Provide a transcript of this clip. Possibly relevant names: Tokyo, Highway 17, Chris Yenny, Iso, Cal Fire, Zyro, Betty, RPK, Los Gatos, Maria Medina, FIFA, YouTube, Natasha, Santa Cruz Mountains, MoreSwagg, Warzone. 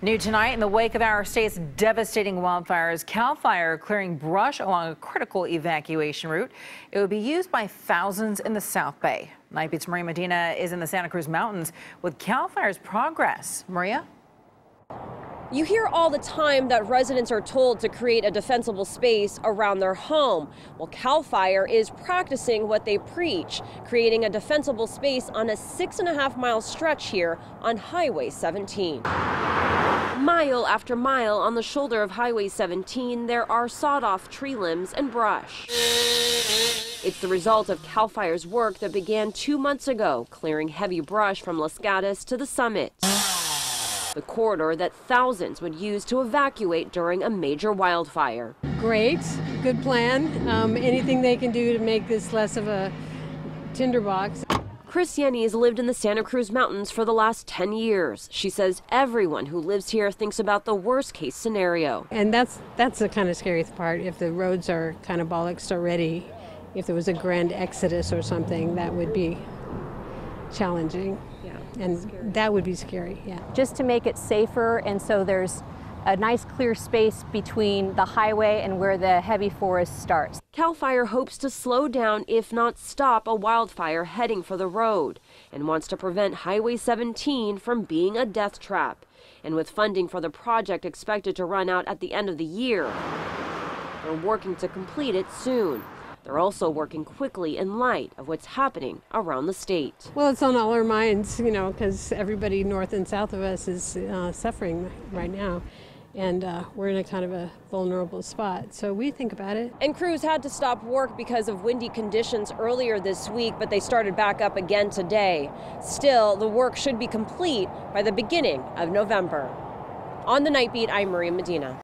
New tonight, in the wake of our state's devastating wildfires, Cal Fire clearing brush along a critical evacuation route. It would be used by thousands in the South Bay. Night Beat's Maria Medina is in the Santa Cruz Mountains with Cal Fire's progress. Maria? You hear all the time that residents are told to create a defensible space around their home. Well, Cal Fire is practicing what they preach, creating a defensible space on a 6.5-mile stretch here on Highway 17. Mile after mile on the shoulder of Highway 17, there are sawed-off tree limbs and brush. It's the result of Cal Fire's work that began 2 months ago, clearing heavy brush from Los Gatos to the summit. The corridor that thousands would use to evacuate during a major wildfire. Great, good plan. Anything they can do to make this less of a tinderbox. Chris Yenny has lived in the Santa Cruz Mountains for the last 10 years. She says everyone who lives here thinks about the worst-case scenario. And that's the kind of scary part. If the roads are kind of bollocked already, if there was a grand exodus or something, that would be challenging. And that would be scary, yeah. Just to make it safer, and so there's a nice clear space between the highway and where the heavy forest starts. Cal Fire hopes to slow down, if not stop, a wildfire heading for the road, and wants to prevent Highway 17 from being a death trap. And with funding for the project expected to run out at the end of the year, they're working to complete it soon. They're also working quickly in light of what's happening around the state. Well, it's on all our minds, you know, because everybody north and south of us is suffering right now. And we're in a kind of a vulnerable spot, so we think about it. And crews had to stop work because of windy conditions earlier this week, but they started back up again today. Still, the work should be complete by the beginning of November. On the Night Beat, I'm Maria Medina.